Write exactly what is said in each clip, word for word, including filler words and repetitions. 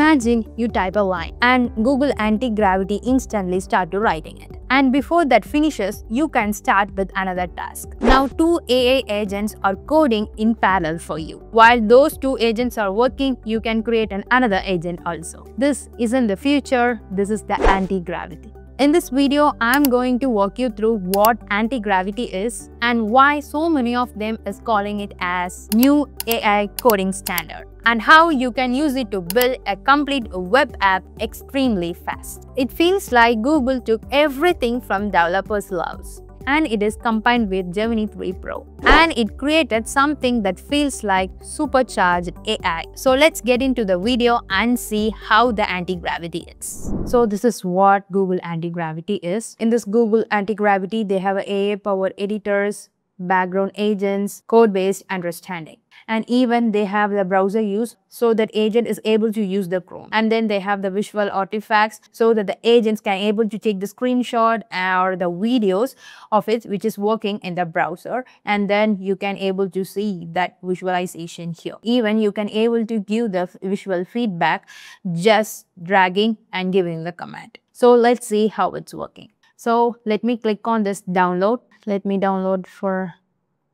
Imagine you type a line and Google Antigravity instantly start to writing it. And before that finishes, you can start with another task. Now two A I agents are coding in parallel for you. While those two agents are working, you can create an another agent also. This isn't the future, this is the anti-gravity. In this video, I'm going to walk you through what anti-gravity is and why so many of them is calling it as new A I coding standard, and how you can use it to build a complete web app extremely fast. It feels like Google took everything from developers' loves, and it is combined with Gemini three Pro. And it created something that feels like supercharged A I. So let's get into the video and see how the anti-gravity is. So this is what Google Anti-Gravity is. In this Google Anti-Gravity, they have A I-powered editors, background agents, code-based understanding. And even they have the browser use so that agent is able to use the Chrome. And then they have the visual artifacts so that the agents can able to take the screenshot or the videos of it which is working in the browser. And then you can able to see that visualization here. Even you can able to give the visual feedback just dragging and giving the command. So let's see how it's working. So let me click on this download. Let me download for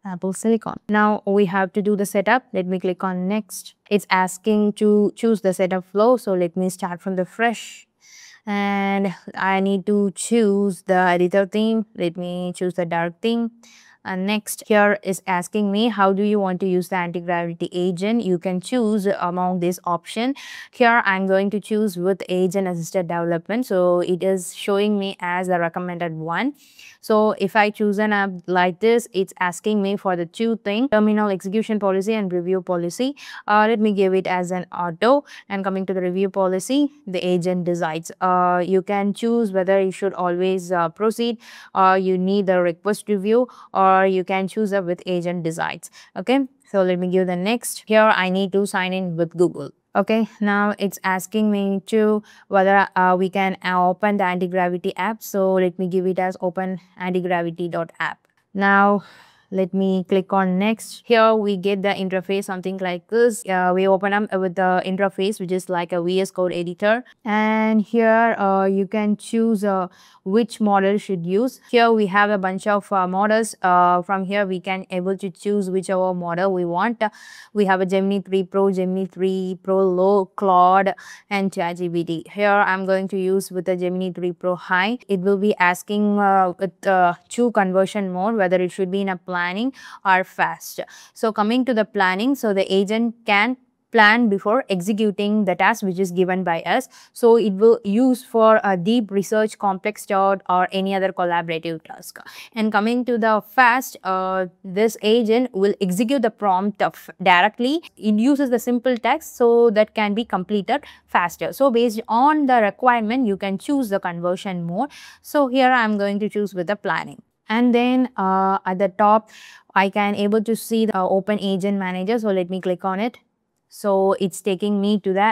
Apple Silicon. Now we have to do the setup. Let me click on next. It's asking to choose the setup flow. So let me start from the fresh. And I need to choose the editor theme. Let me choose the dark theme. And next, here is asking me, how do you want to use the anti-gravity agent? You can choose among this option. Here, I'm going to choose with agent-assisted development. So it is showing me as the recommended one. So if I choose an app like this, it's asking me for the two things, terminal execution policy and review policy. Uh, let me give it as an auto. And coming to the review policy, the agent decides. Uh, you can choose whether you should always uh, proceed, or you need the request review, or Or you can choose up with agent decides. Okay, so let me give the next. Here I need to sign in with Google. Okay, now it's asking me to whether uh, we can open the anti-gravity app. So let me give it as open anti-gravity dot app. Now let me click on next. Here we get the interface, something like this. Uh, we open up with the interface, which is like a V S Code editor. And here uh, you can choose uh, which model should use. Here we have a bunch of uh, models. Uh, from here we can able to choose whichever model we want. Uh, we have a Gemini three Pro, Gemini three Pro Low, Claude, and ChatGPT. Here I'm going to use with the Gemini three Pro High. It will be asking uh, with uh, two conversion mode, whether it should be in a planning are fast. So coming to the planning, so the agent can plan before executing the task which is given by us. So it will use for a deep research, complex job, or any other collaborative task. And coming to the fast, uh, this agent will execute the prompt of directly. It uses the simple text so that can be completed faster. So based on the requirement, you can choose the conversion mode. So here I'm going to choose with the planning. And then uh, at the top, I can able to see the open agent manager. So let me click on it. So it's taking me to the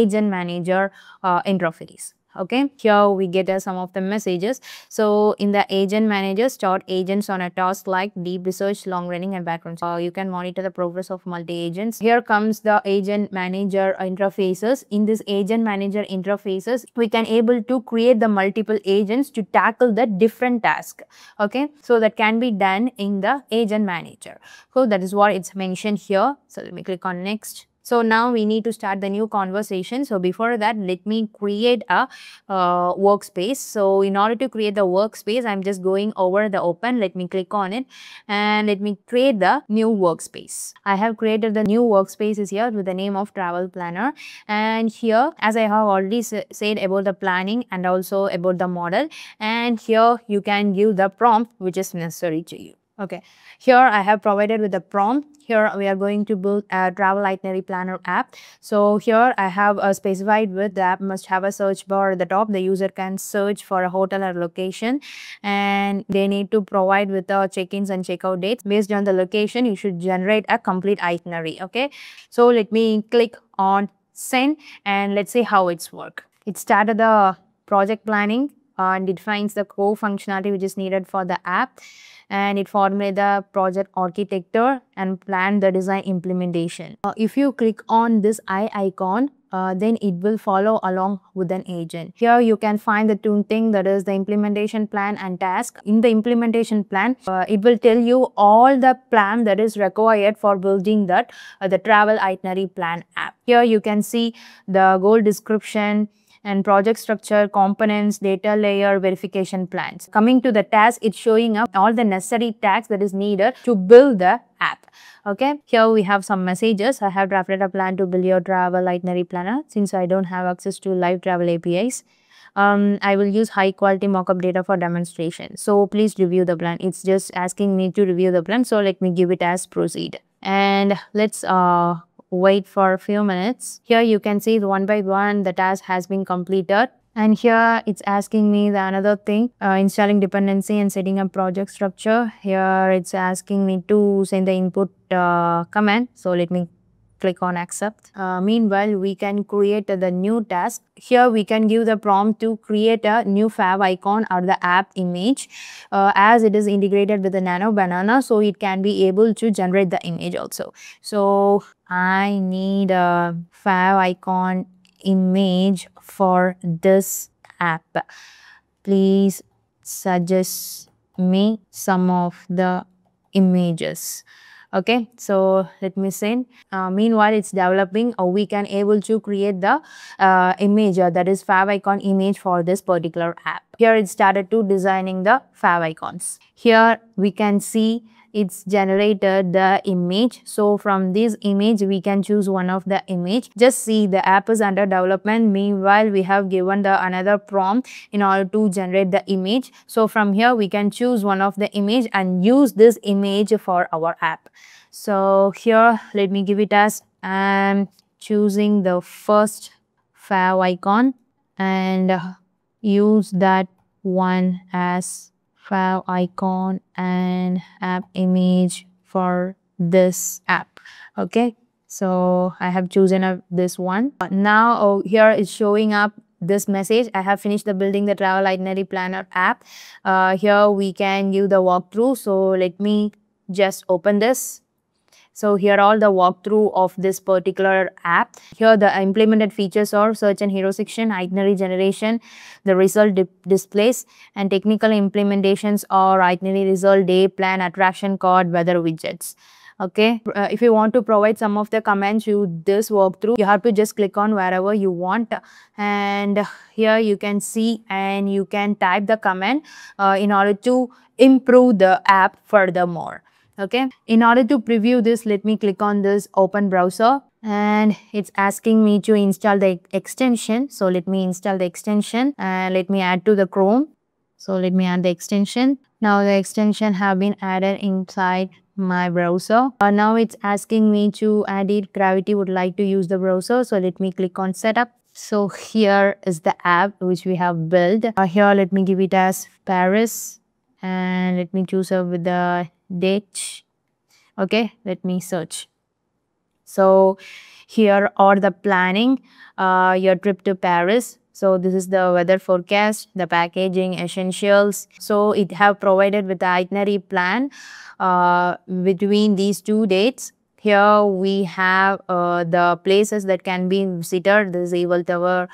agent manager uh, interface. Okay, here we get uh, some of the messages. So in the agent manager, start agents on a task like deep research, long running, and background. So you can monitor the progress of multi-agents. Here comes the agent manager interfaces. In this agent manager interfaces, we can able to create the multiple agents to tackle the different task. Okay, so that can be done in the agent manager. So that is what it's mentioned here. So let me click on next. So now we need to start the new conversation. So before that, let me create a uh, workspace. So in order to create the workspace, I'm just going over the open. Let me click on it and let me create the new workspace. I have created the new workspaces here with the name of travel planner. And here, as I have already said about the planning and also about the model. And here you can give the prompt which is necessary to you. Okay, here I have provided with the prompt. Here we are going to build a travel itinerary planner app. So here I have uh, specified with the app must have a search bar at the top. The user can search for a hotel or location, and they need to provide with the check-ins and check-out dates. Based on the location, you should generate a complete itinerary. Okay, so let me click on send and let's see how it's work. It started the project planning. Uh, and it finds the core functionality which is needed for the app, and it formulates the project architecture and plan the design implementation. Uh, if you click on this eye icon, uh, then it will follow along with an agent. Here you can find the two things, that is the implementation plan and task. In the implementation plan, uh, it will tell you all the plan that is required for building that uh, the travel itinerary plan app. Here you can see the goal description and project structure, components, data layer, verification plans. Coming to the task, it's showing up all the necessary tasks that is needed to build the app. Okay, here we have some messages. I have drafted a plan to build your travel itinerary planner. Since I don't have access to live travel A P Is, um, I will use high quality mockup data for demonstration. So please review the plan. It's just asking me to review the plan. So let me give it as proceed. And let's uh, wait for a few minutes. Here you can see the one by one the task has been completed. And here it's asking me the another thing, uh, installing dependency and setting up project structure. Here it's asking me to send the input uh, command. So let me click on accept. Uh, meanwhile, we can create uh, the new task. Here we can give the prompt to create a new fav icon or the app image. Uh, as it is integrated with the nano banana, so it can be able to generate the image also. So I need a fav icon image for this app. Please suggest me some of the images. Okay, so let me send. Uh, meanwhile, it's developing, or we can able to create the uh, image, uh, that is fav icon image for this particular app. Here it started to designing the fav icons. Here we can see it's generated the image. So from this image, we can choose one of the image. Just see, the app is under development. Meanwhile, we have given the another prompt in order to generate the image. So from here, we can choose one of the image and use this image for our app. So here, let me give it as, I'm choosing the first fav icon and use that one as fav icon and app image for this app. Okay, so I have chosen uh, this one. But now oh, here it's showing up this message. I have finished the building the travel itinerary planner app. Uh, here we can give the walkthrough. So let me just open this. So here all the walkthrough of this particular app. Here the implemented features are search and hero section, itinerary generation, the result di displays, and technical implementations are itinerary result, day plan, attraction card, weather widgets. Okay, uh, if you want to provide some of the comments to this walkthrough, you have to just click on wherever you want, and here you can see and you can type the comment uh, in order to improve the app furthermore. Okay, in order to preview this, let me click on this open browser, and it's asking me to install the extension. So let me install the extension and let me add to the Chrome. So let me add the extension. Now the extension have been added inside my browser. Uh, now it's asking me to add it. Gravity would like to use the browser. So let me click on setup. So here is the app which we have built. Uh, here let me give it as Paris and let me choose uh, with the date. Okay, let me search. So here are the planning, uh, your trip to Paris. So this is the weather forecast, the packaging, essentials. So it have provided with the itinerary plan uh, between these two dates. Here we have uh, the places that can be visited. This is Evil Tower,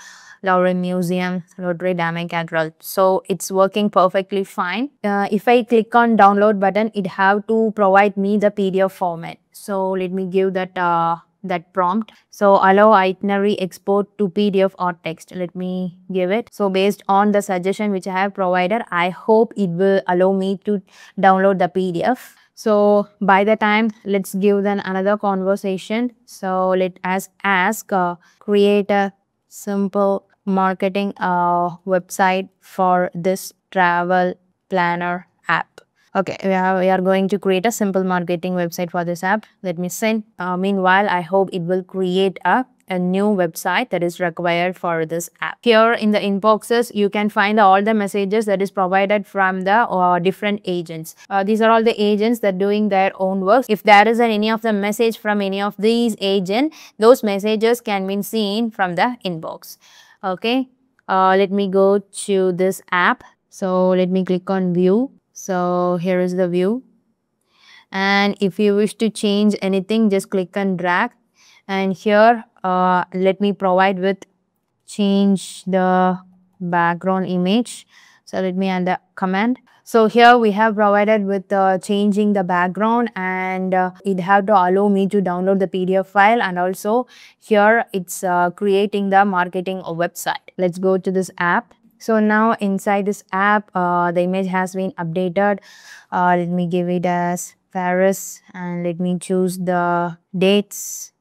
Louvre Museum, Notre Dame Cathedral. So it's working perfectly fine. Uh, if I click on download button, it have to provide me the P D F format. So let me give that uh, that prompt. So allow itinerary export to P D F or text. Let me give it. So based on the suggestion which I have provided, I hope it will allow me to download the P D F. So by the time, let's give them another conversation. So let us ask, uh, create a simple marketing uh, website for this travel planner app. Okay, we are, we are going to create a simple marketing website for this app. Let me send. Uh, meanwhile, I hope it will create a a new website that is required for this app. Here in the inboxes, you can find all the messages that is provided from the uh, different agents. Uh, these are all the agents that doing their own work. If there is any of the message from any of these agents, those messages can be seen from the inbox. Okay, uh, let me go to this app. So let me click on view. So here is the view. And if you wish to change anything, just click and drag. And here Uh, let me provide with change the background image. So let me add the command. So here we have provided with uh, changing the background, and uh, it have to allow me to download the P D F file, and also here it's uh, creating the marketing website. Let's go to this app. So now inside this app, uh, the image has been updated. Uh, let me give it as Paris, and let me choose the dates,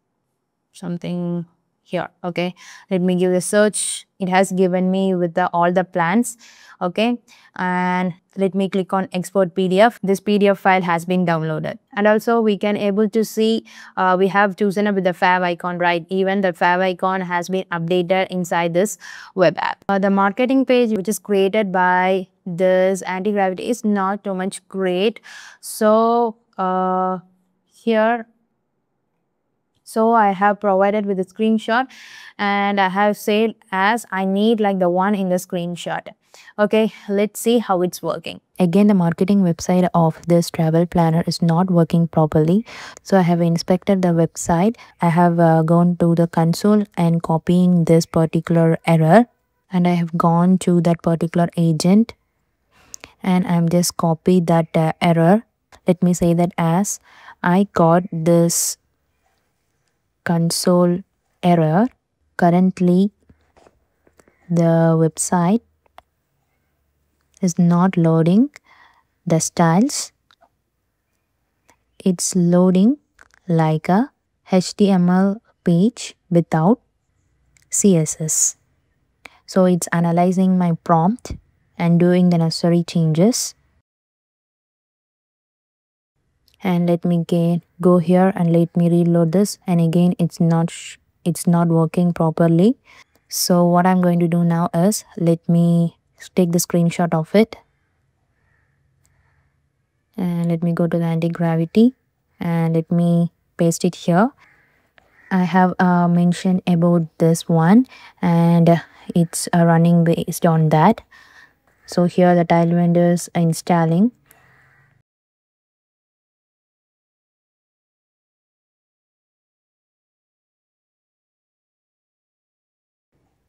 something here. Okay, let me give the search. It has given me with the, all the plans. Okay, and let me click on export P D F. This P D F file has been downloaded, and also we can able to see uh, we have chosen up with the fav icon, right? Even the fav icon has been updated inside this web app. Uh, the marketing page which is created by this Antigravity is not too much great, so uh, here. So I have provided with a screenshot, and I have said as I need like the one in the screenshot. Okay, let's see how it's working. Again, the marketing website of this travel planner is not working properly. So I have inspected the website. I have uh, gone to the console and copying this particular error. And I have gone to that particular agent. And I'm just copied that uh, error. Let me say that as I got this console error. Currently the website is not loading the styles. It's loading like a H T M L page without C S S. So it's analyzing my prompt and doing the necessary changes. And let me again go here and let me reload this, and again it's not sh it's not working properly. So what I'm going to do now is, let me take the screenshot of it, and let me go to the Antigravity and let me paste it here. I have uh, mentioned about this one, and it's uh, running based on that. So here the tile vendors are installing.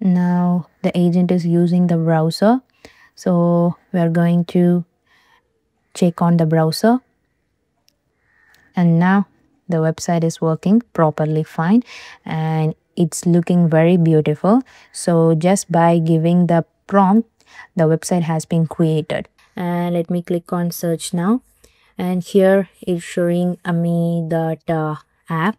Now the agent is using the browser, so we are going to check on the browser, and now the website is working properly fine, and it's looking very beautiful. So just by giving the prompt, the website has been created. And let me click on search now, and here it's showing me that uh, app.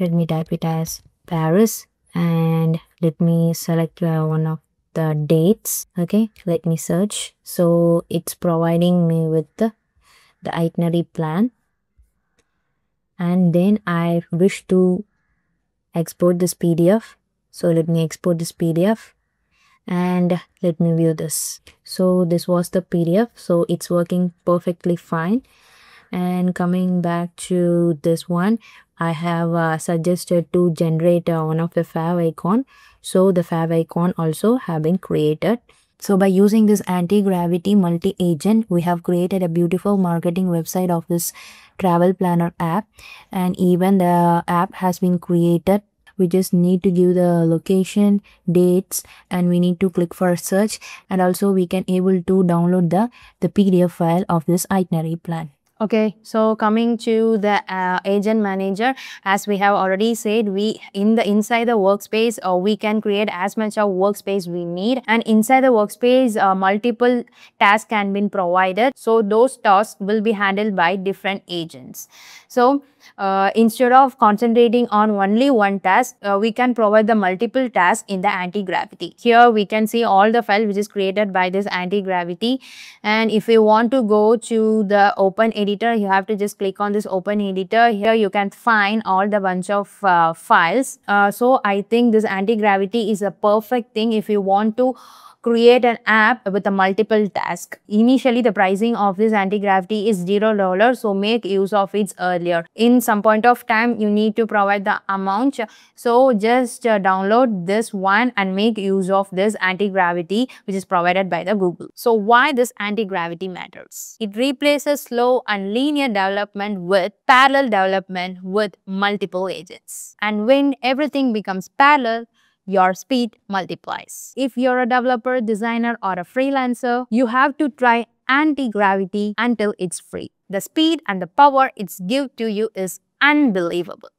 Let me type it as Paris, and let me select uh, one of the dates. Okay, let me search. So it's providing me with the, the itinerary plan, and then I wish to export this P D F. So let me export this P D F and let me view this. So this was the P D F. So it's working perfectly fine. And coming back to this one, I have uh, suggested to generate uh, one of the fav icon. So the fav icon also have been created. So by using this Antigravity multi-agent, we have created a beautiful marketing website of this travel planner app. And even the app has been created. We just need to give the location, dates, and we need to click for search. And also we can able to download the, the P D F file of this itinerary plan. Okay, so coming to the uh, agent manager, as we have already said, we in the inside the workspace, uh, we can create as much of workspace we need, and inside the workspace, uh, multiple tasks can be provided. So those tasks will be handled by different agents. So uh, instead of concentrating on only one task, uh, we can provide the multiple tasks in the Antigravity. Here we can see all the files which is created by this Antigravity, and if you want to go to the open edit, you have to just click on this open editor. Here you can find all the bunch of uh, files. Uh, so I think this Antigravity is a perfect thing if you want to create an app with a multiple task. Initially, the pricing of this Antigravity is zero dollars, so make use of it earlier. In some point of time, you need to provide the amount. So just uh, download this one and make use of this Antigravity, which is provided by the Google. So why this Antigravity matters? It replaces slow and linear development with parallel development with multiple agents. And when everything becomes parallel, your speed multiplies. If you're a developer, designer, or a freelancer, you have to try Antigravity until it's free. The speed and the power it's gives to you is unbelievable.